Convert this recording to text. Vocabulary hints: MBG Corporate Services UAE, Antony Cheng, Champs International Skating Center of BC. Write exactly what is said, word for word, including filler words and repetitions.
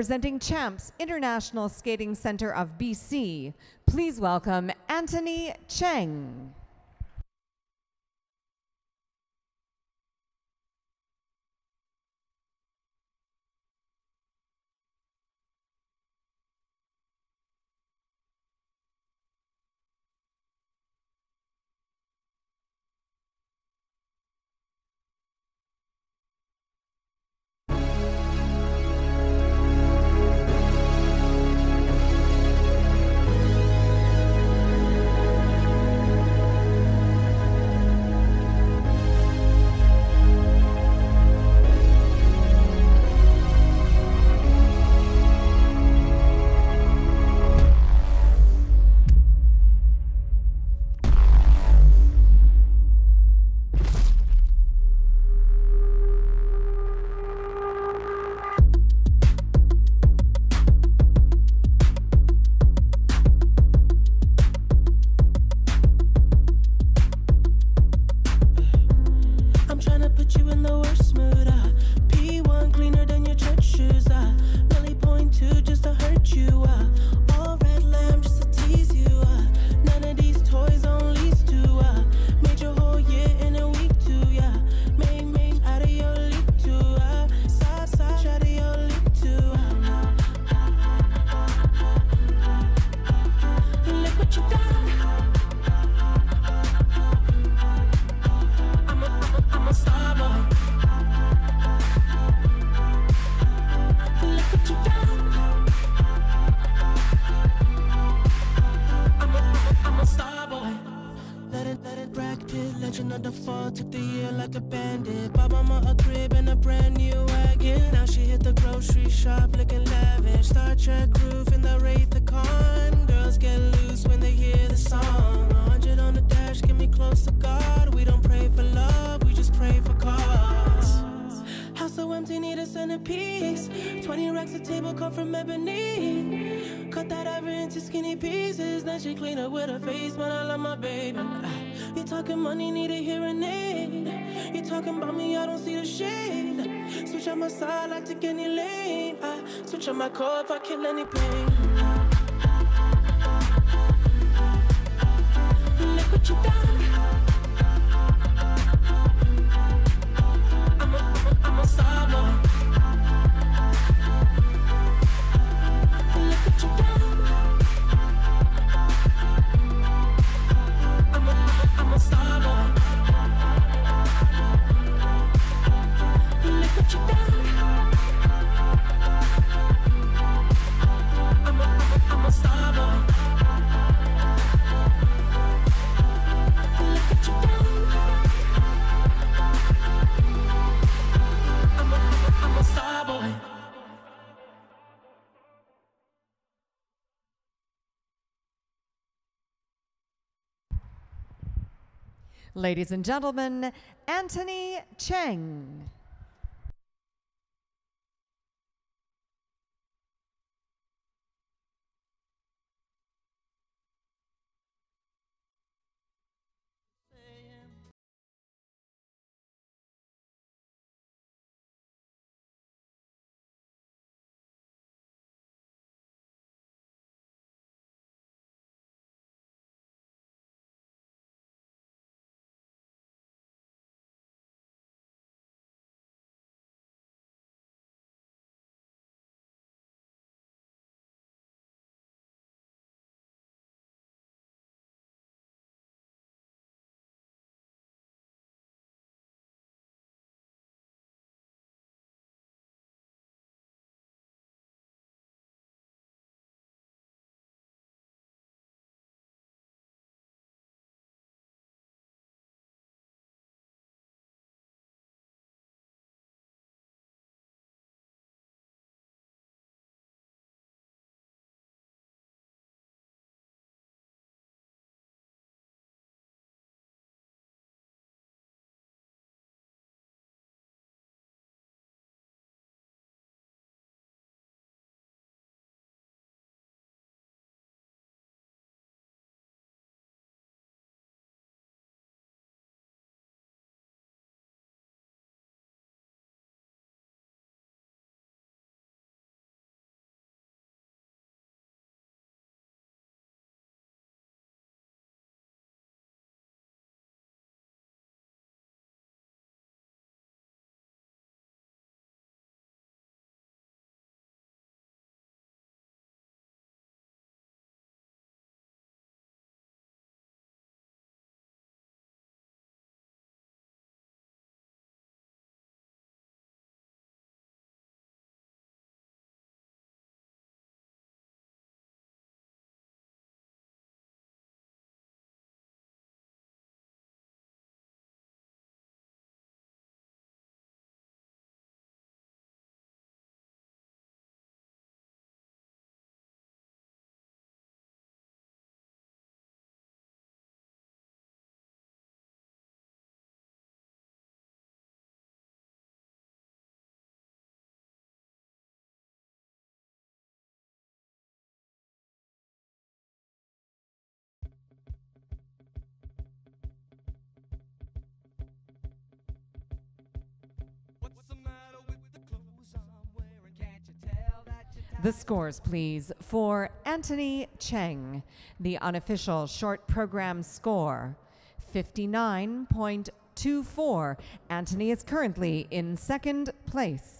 Representing Champs International Skating Center of B C, please welcome Antony Cheng. The fall, took the year like a bandit. Bought mama a crib and a brand new wagon. Now she hit the grocery shop looking lavish. Star Trek roof in the Wraith the Con. Girls get loose when they hear the song. a hundred on the dash, get me close to God. We don't pray for love, we just pray for cause. House so empty, need a centerpiece. twenty racks a table cut from ebony. Cut that ivory into skinny pieces. Then she clean up with her face, man, I love my baby. You talking money, need a hearing aid. You talking about me, I don't see the shade. Switch on my side, I take any lane. I switch on my car if I kill any pain. Look what you done. Ladies and gentlemen, Antony Cheng. The scores, please, for Antony Cheng, the unofficial short program score, fifty-nine point two four. Antony is currently in second place.